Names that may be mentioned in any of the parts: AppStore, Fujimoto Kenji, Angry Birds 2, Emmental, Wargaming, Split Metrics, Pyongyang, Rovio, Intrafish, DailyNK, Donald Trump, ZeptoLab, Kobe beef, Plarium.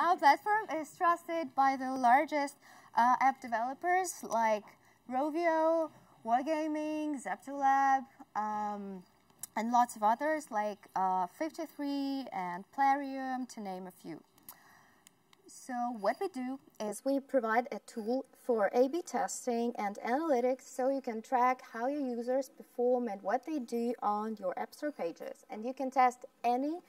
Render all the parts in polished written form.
Our platform is trusted by the largest app developers like Rovio, Wargaming, ZeptoLab, and lots of others like 53 and Plarium, to name a few. So what we do is we provide a tool for A/B testing and analytics, so you can track how your users perform and what they do on your App Store pages. And you can test any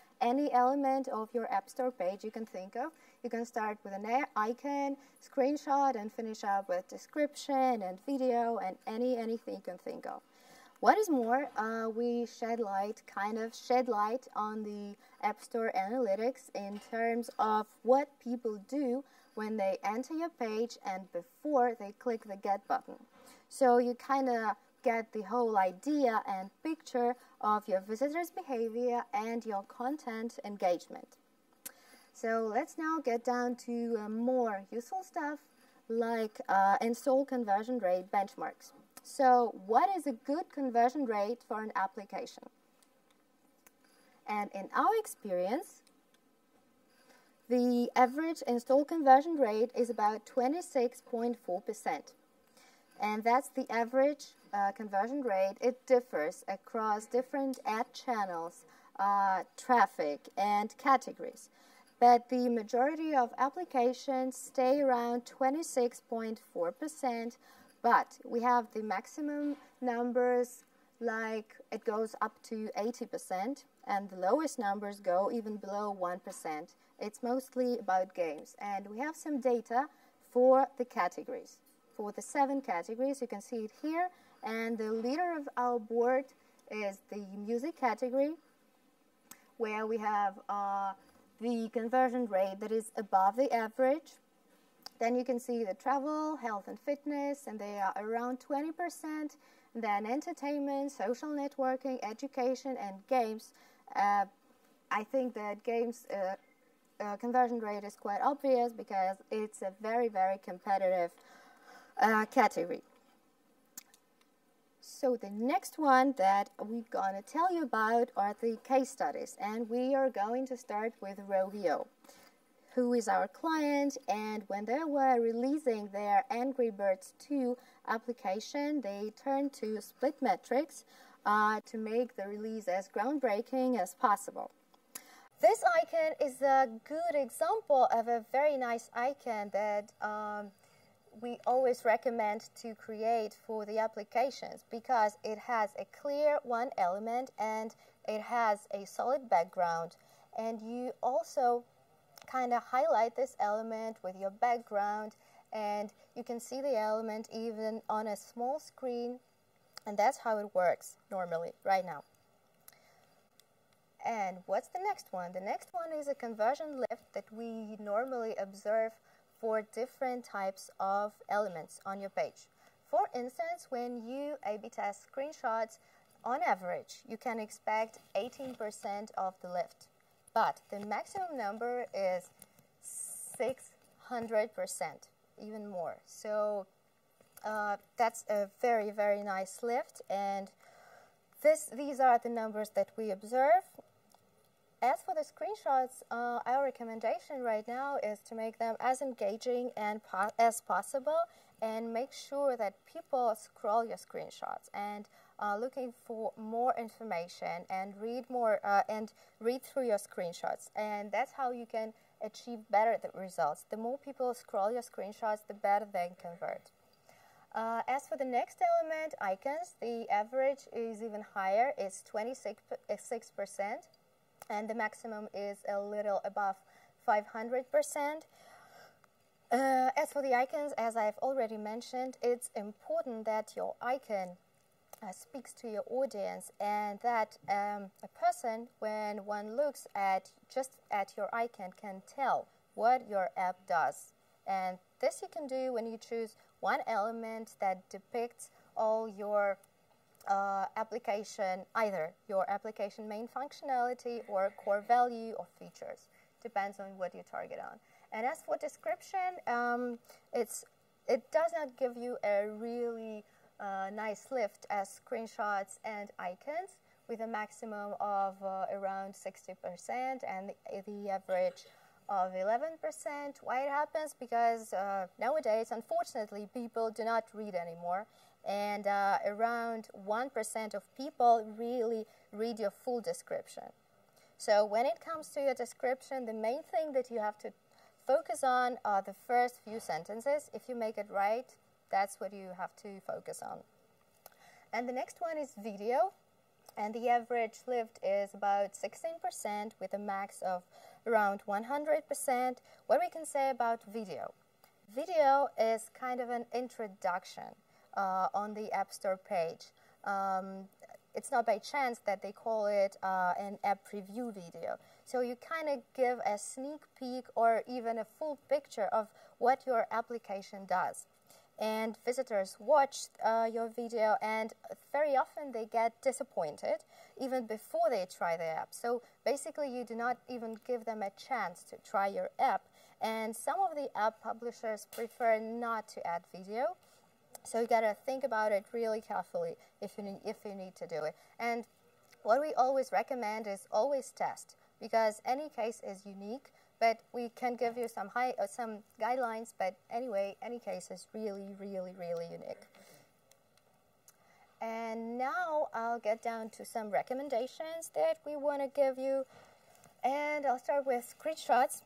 element of your App Store page you can think of. You can start with an icon, screenshot, and finish up with description and video and anything you can think of. What is more, we shed light on the App Store analytics in terms of what people do when they enter your page and before they click the Get button. So you kind of get the whole idea and picture of your visitors' behavior and your content engagement. So let's now get down to more useful stuff like install conversion rate benchmarks. So what is a good conversion rate for an application? And in our experience, the average install conversion rate is about 26.4%. And that's the average conversion rate. It differs across different ad channels, traffic, and categories. But the majority of applications stay around 26.4%. But we have the maximum numbers, like it goes up to 80%, and the lowest numbers go even below 1%. It's mostly about games. And we have some data for the categories. For the 7 categories, you can see it here. And the leader of our board is the music category, where we have the conversion rate that is above the average. Then you can see the travel, health and fitness, and they are around 20%. Then entertainment, social networking, education, and games. I think that games conversion rate is quite obvious because it's a very, very competitive category. So the next one that we're gonna tell you about are the case studies, and we are going to start with Rovio, who is our client. And when they were releasing their Angry Birds 2 application, they turned to Split Metrics to make the release as groundbreaking as possible. This icon is a good example of a very nice icon that we always recommend to create for the applications, because it has a clear one element and it has a solid background, and you also kind of highlight this element with your background, and you can see the element even on a small screen. And that's how it works normally right now. And what's the next one? The next one is a conversion lift that we normally observe for different types of elements on your page. For instance, when you A/B test screenshots, on average you can expect 18% of the lift. But the maximum number is 600%, even more. So that's a very, very nice lift. And these are the numbers that we observe. As for the screenshots, our recommendation right now is to make them as engaging and as possible, and make sure that people scroll your screenshots and are looking for more information and read through your screenshots. And that's how you can achieve better results. The more people scroll your screenshots, the better they convert. As for the next element, icons, the average is even higher, is 26%, and the maximum is a little above 500%. As for the icons, as I've already mentioned, it's important that your icon speaks to your audience, and that a person, when one looks just at your icon, can tell what your app does. And this you can do when you choose one element that depicts all your application, either your application main functionality or core value or features, depends on what you target on. And as for description, it does not give you a really nice lift as screenshots and icons, with a maximum of around 60%, and the average of 11%. Why it happens? Because nowadays, unfortunately, people do not read anymore. And around 1% of people really read your full description. So when it comes to your description, the main thing that you have to focus on are the first few sentences. If you make it right, that's what you have to focus on. And the next one is video. And the average lived is about 16% with a max of around 100%. What we can say about video? Video is kind of an introduction on the App Store page. It's not by chance that they call it an app preview video. So you kind of give a sneak peek or even a full picture of what your application does. And visitors watch your video, and very often they get disappointed even before they try the app. So basically you do not even give them a chance to try your app. And some of the app publishers prefer not to add video. So you gotta think about it really carefully if you need to do it. And what we always recommend is always test, because any case is unique. But we can give you some guidelines, but anyway, any case is really, really, really unique. And now I'll get down to some recommendations that we want to give you. And I'll start with screenshots.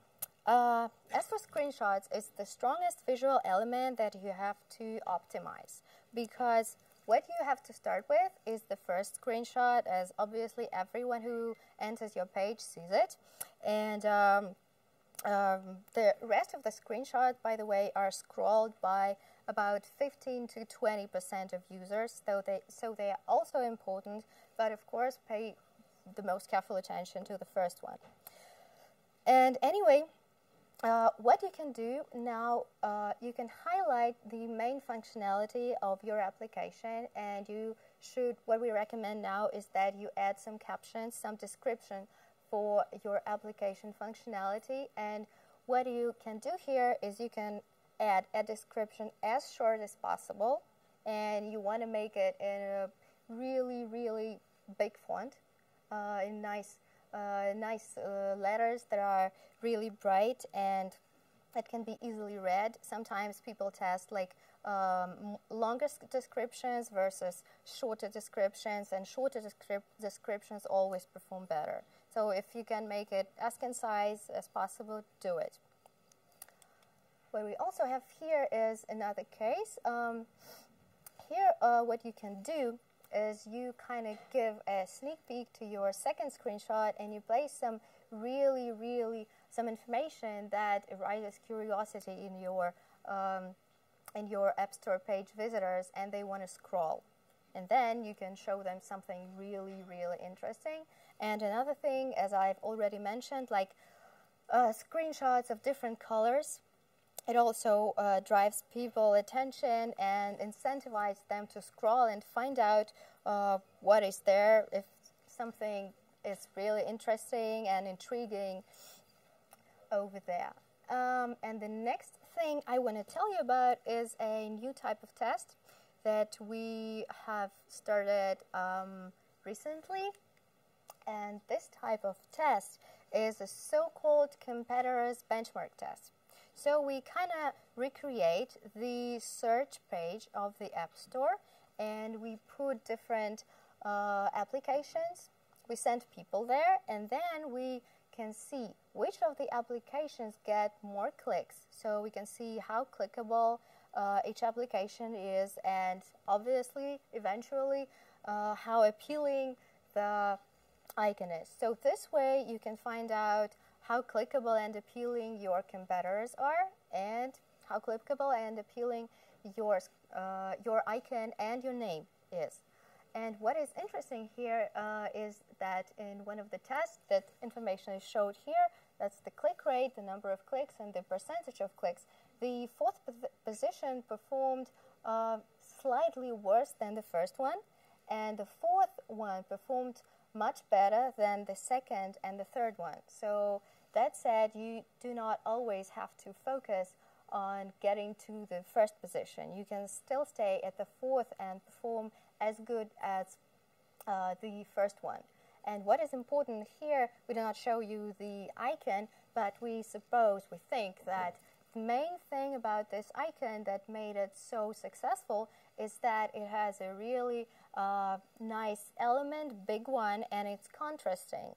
As for screenshots, it's the strongest visual element that you have to optimize, because what you have to start with is the first screenshot, as obviously everyone who enters your page sees it. And the rest of the screenshots, by the way, are scrolled by about 15 to 20% of users, so they are also important, but of course pay the most careful attention to the first one. And anyway, what you can do now, you can highlight the main functionality of your application, and you should, what we recommend now is that you add some captions, some description for your application functionality. And what you can do here is you can add a description as short as possible, and you want to make it in a really, really big font, in nice letters that are really bright and that can be easily read. Sometimes people test like longer descriptions versus shorter descriptions, and shorter descriptions always perform better. So if you can make it as concise as possible, do it. What we also have here is another case. Here, what you can do is you kind of give a sneak peek to your second screenshot, and you place some really information that arises curiosity in your App Store page visitors, and they want to scroll. And then you can show them something really, really interesting. And another thing, as I've already mentioned, like screenshots of different colors, it also drives people's attention and incentivizes them to scroll and find out what is there, if something is really interesting and intriguing over there. And the next thing I want to tell you about is a new type of test that we have started recently. And this type of test is a so-called competitors benchmark test. So we kind of recreate the search page of the App Store, and we put different applications. We send people there, and then we can see which of the applications get more clicks. So we can see how clickable each application is, and obviously, eventually, how appealing the icon is. So this way you can find out how clickable and appealing your competitors are, and how clickable and appealing your icon and your name is. And what is interesting here is that in one of the tests, that information is showed here, that's the click rate, the number of clicks, and the percentage of clicks. The fourth position performed slightly worse than the first one, and the fourth one performed much better than the second and the third one. So that said, you do not always have to focus on getting to the first position. You can still stay at the fourth and perform as good as the first one. And what is important here, we do not show you the icon, but we think that the main thing about this icon that made it so successful is that it has a really nice element, big one, and it's contrasting.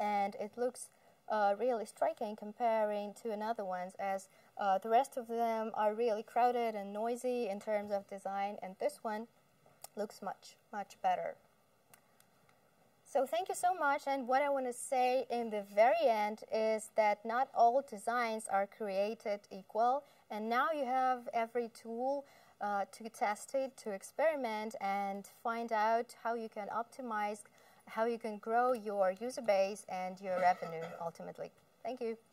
And it looks really striking comparing to another ones, as the rest of them are really crowded and noisy in terms of design, and this one looks much, much better. So thank you so much, and what I want to say in the very end is that not all designs are created equal, and now you have every tool to test it, to experiment, and find out how you can optimize, how you can grow your user base and your revenue ultimately. Thank you.